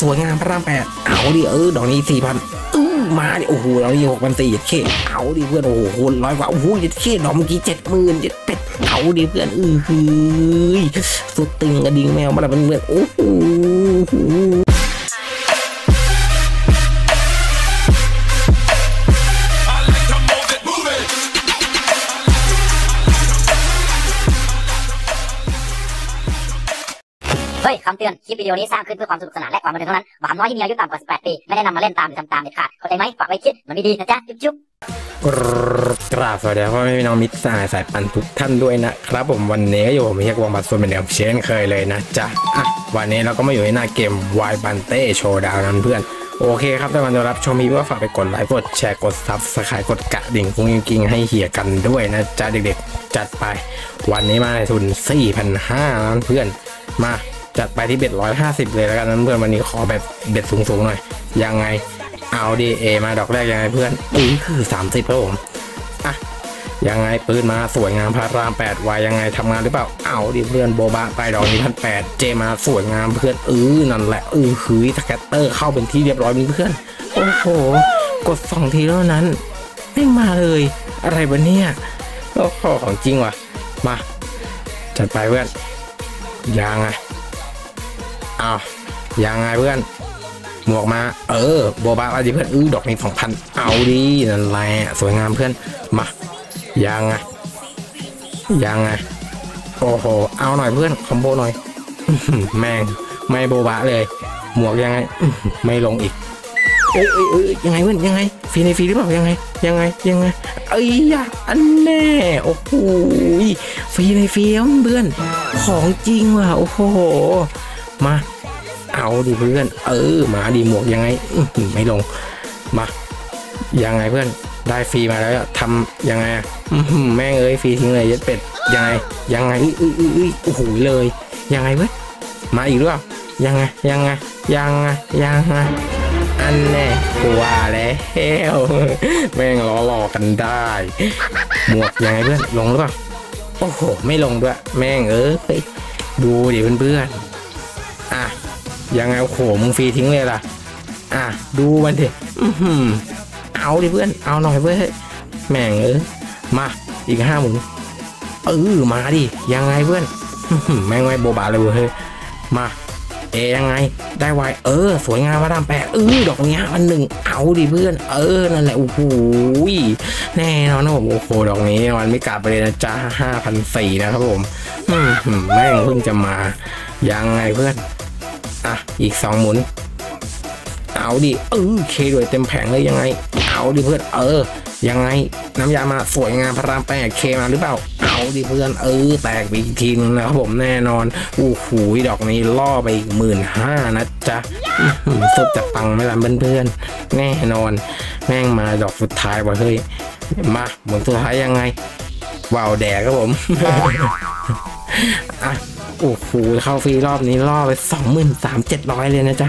สวยงามพระรามแปดเอาดิดอกนี้ 4,000 ตู้มาดิโอ้โหดอกนี้ 6,400 เจ็ดเคเอาดิเพื่อนโอ้โหคนร้อยกว่าโอ้โหเจ็ดเคดอกเมื่อกี้ 70,000 เป็ดเอาดิเพื่อนฮือสุดตึงกระดิ่งแมวมาแล้วเพื่อนโอ้โหคำเตือนคลิปวิดีโอนี้สร้างขึ้นเพื่อความสนุกสนานและความบันเทิงเท่านั้นหวานน้อยที่มีอายุต่ำกว่า 18 ปีไม่ได้นำมาเล่นตามหรือทำตามเด็ดขาดเข้าใจไหมฝากไว้คิดมันดีๆนะจ๊ะจุ๊บกราบสวัสดีพ่อแม่พี่น้องมิตรสหายสายปันทุกท่านด้วยนะครับผมวันนี้ก็อยู่ผมเฮียกวงบัตรส่วนเป็นเดิมเช่นเคยเลยนะจ๊ะวันนี้เราก็มาอยู่ในหน้าเกม Why Bunny Showdown นั้นเพื่อนโอเคครับแต่วันจะรับชมมีว่าฝากไปกดไลค์กดแชร์กดซับสไครต์กดกระดิ่งกุ้งกิ้งให้เฮียกันด้วยนะจ๊ะเด็กๆจัดไปวันนี้มาในทุน 4,500 เพื่อนมาจัดไปที่เบ็ด150เลยแล้วกันนั้นเพื่อนวันนี้ขอแบบเบ็ดสูงๆหน่อยยังไงเอาดีเอมาดอกแรกยังไงเพื่อนคือ30ครับผมอ่ะยังไงปืนมาสวยงามพระราม8วายยังไงทำงานหรือเปล่าเอาดีเพื่อนโบบะไปดอกนี้1,800เจมาสวยงามเพื่อนนั่นแหละคือสแกตเตอร์เข้าเป็นที่เรียบร้อยเพื่อนโอ้โหกด2ทีแล้วนั้นไม่มาเลยอะไรบ้าเนี่ยโอ้โหของจริงว่ะมาจัดไปเพื่อนยังไงอ้าวยังไงเพื่อนหมวกมาโบบะเอาดิเพื่อนดอกนี้ 2,000 เอาดินั่นแหละสวยงามเพื่อนมายังไงยังไงโอ้โหเอาหน่อยเพื่อนคอมโบหน่อยแม่งไม่โบบะเลยหมวกยังไงไม่ลงอีกยังไงเพื่อนยังไงฟรีในฟรีหรือเปล่ายังไงยังไงยังไงยะอันแน่โอ้โหฟรีในฟรีเพื่อนของจริงว่ะโอ้โหมาเอาดิเพื่อนมาดิหมวกยังไงไม่ลงมายังไงเพื่อนได้ฟรีมาแล้วทำยังไงแม่งฟรีทิ้งเลยยัดเป็ดยังไงยังไงโอ้โหเลยยังไงเพื่อนมาอีกหรือเปล่ายังไงยังไงยังไงยังไงอันแน่กว่าแล้วแม่งล้อหลอกกันได้หมวกยังไงเพื่อนลงหรือเปล่าโอ้โหไม่ลงด้วยแม่งไปดูดิเพื่อนอ่ะยังไงโหมึงฟรีทิ้งเลยล่ะอ่ะดูมันดิเอาดิเพื่อนเอาหน่อยเพื่อนแม่งมาอีก5 หมุนมาดิยังไงเพื่อนแม่งไว้โบบาเลยเฮ้ยมายังไงได้ไวสวยงามมาดามแปะดอกนี้1,000เอาดิเพื่อนนั่นแหละโอ้โหแน่นอนนะผมโอ้โหดอกนี้มันไม่กลับไปเลยนะจ้า5,400นะครับผมแม่งเพิ่งจะมายังไงเพื่อนอ่ะอีก2 หมุนเอาดิเคด้วยเต็มแผงเลยยังไงเอาดิเพื่อนยังไงน้ำยามาสวยงามพระรามแปดเคมาหรือเปล่าเอาดิเพื่อนแตกอีกทีนึงนะครับผมแน่นอนโอ้โหดอกนี้ล่อไปอีก15,000นะจ๊ะสุดจะปังไม่ล่ะเพื่อนๆแน่นอนแม่งมาดอกสุดท้ายว่ะเฮ้ยมาหมุนสุดท้ายยังไงว้าวแดกครับผมอ่ะโอ้โหเข้าฟรีรอบนี้ล่อไป 23,700 เลยนะจ๊ะ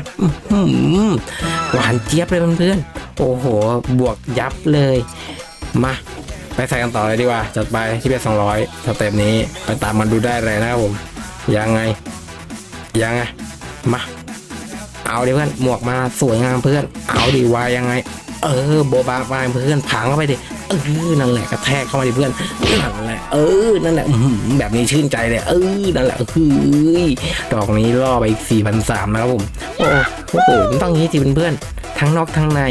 หวานเจี๊ยบเลยเพื่อนๆโอ้โหบวกยับเลยมาไปใส่กันต่อเลยดีกว่าจัดไปที่เป็น200สเต็ปนี้ไปตามมันดูได้เลยนะครับผมยังไงยังไงมาเอาดิเพื่อนหมวกมาสวยงามเพื่อนเอาดิวายยังไงโบบาไปเพื่อนผางเข้าไปดินั่นแหละกระแทกเข้ามาดิเพื่อนนั่นแหละนั่นแหละแบบนี้ชื่นใจเลยนั่นแหละดอกนี้ล่อไป 4,300 นะครับผมโอ้โหมันต้องงี้สิเพื่อนๆทั้งนอกทั้งใน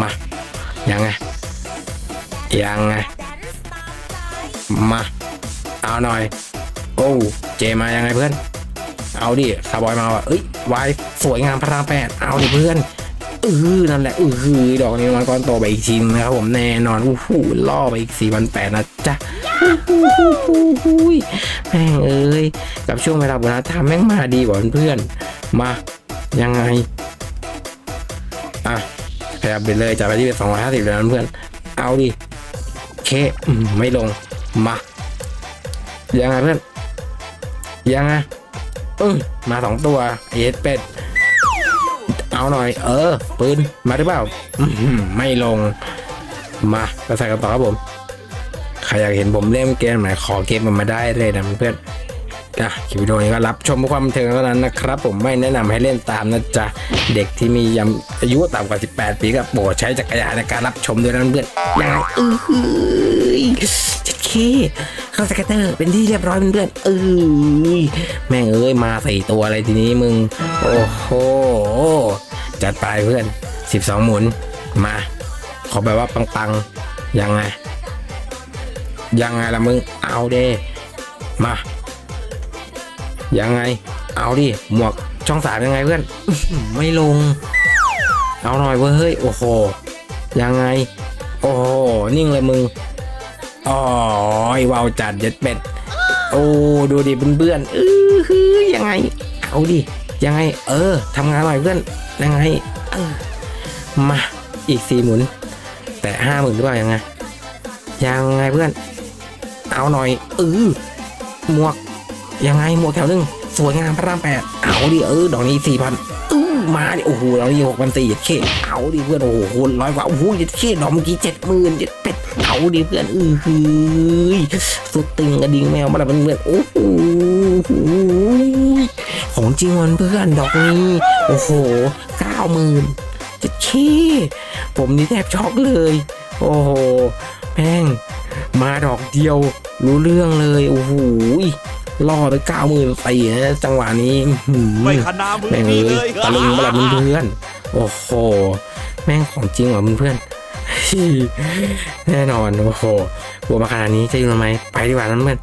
มายังไงยังไงมาเอาหน่อยโอ้เจมายังไงเพื่อนเอาดิคาร์บอยมาว่ะวายสวยงามพระรามแปดเอาดิเพื่อนนั่นแหละดอกนี้มันก้อนโตไปอีกทีนะครับผมแน่นอนล่อไปอีก 4,800 นะจ๊ะแม่งกับช่วงเวลาบุญธรรมแม่งมาดีกว่าเพื่อนมายังไงอ่ะขยับไปเลยจากไปที่เป็น250แล้วเพื่อนเอาดิเคไม่ลงมายังไงเพื่อนยังไงมา2 ตัวเอสเป็ดเอาหน่อยปืนมาหรือเปล่าไม่ลงมาไปใส่กันต่อครับผมใครอยากเห็นผมเล่นเกมไหนขอเกมมันมาได้เลยนะเพื่อน คลิปวิดีโอนี้ก็รับชมเพื่อความบันเทิงเท่านั้นนะครับผมไม่แนะนำให้เล่นตามนะจ๊ะเด็กที่มีอายุต่ำกว่า18ปีก็โปรดใช้จักรยานในการรับชมด้วยนะเพื่อนอย่าจัดเคเข้าสเก็ตเตอร์เป็นที่เรียบร้อยเพื่อนแม่งเอ้ยมา4ตัวอะไรทีนี้มึงโอ้โหจัดไปเพื่อน12หมุนมาขอแบบว่าปังๆยังไงล่ะมึงเอาเด้มายังไงเอาดิหมวกช่อง3ยังไงเพื่อนไม่ลงเอาหน่อยเว้ยโอ้โหยังไงโอ้โหนิ่งเลยมึงอ๋อว้าวจัดเด็ดเป็ดโอ้ดูดิเพื่อนๆยังไงเอาดิยังไงทำงานหน่อยเพื่อนยังไงมาอีก4หมุนแต่50,000หรือเปล่ายังไงเพื่อนเอาหน่อยหมวกยังไงหมวกแถวนึงสวยงามพระราม8เอาดิดอกนี้4,000มาดิโอ้โหดอกนี้6,400เจ็ดเคเอาดิเพื่อนโอ้โหคนร้อยกว่าโอ้โหเจ็ดเคดอกเมื่อกี้70,000เจ็ดเป็ดเอาดิเพื่อนสุดตึงกระดิ่งแมวมาแล้วเพื่อนโอ้โหของจริงวันเพื่อนดอกนี้โอ้โห90,000เจ็ดเคผมนี่แทบช็อกเลยโอ้โหแม่งมาดอกเดียวรู้เรื่องเลยโอ้โหล่อไป90,000 ตีนะจังหวะนี้แม่งเลยตะลึงมาแล้วเพื่อนโอ้โหแม่งของจริงเหรอเพื่อนแน่นอนโอ้โหบวกมาขนาดนี้จะอยู่ทำไมไปดีกว่านั้นเพื่อน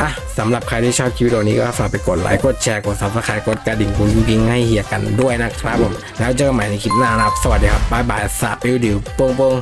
อ่ะสำหรับใครที่ชอบคลิปวิดีโอนี้ก็ฝากไปกดไลค์กดแชร์กด Subscribe กดกระดิ่งกุ๊งกิ้งให้เฮียกันด้วยนะครับผมแล้วเจอกันใหม่ในคลิปหน้านะครับสวัสดีครับบ๊ายบายสาบดิวดิวโป้ง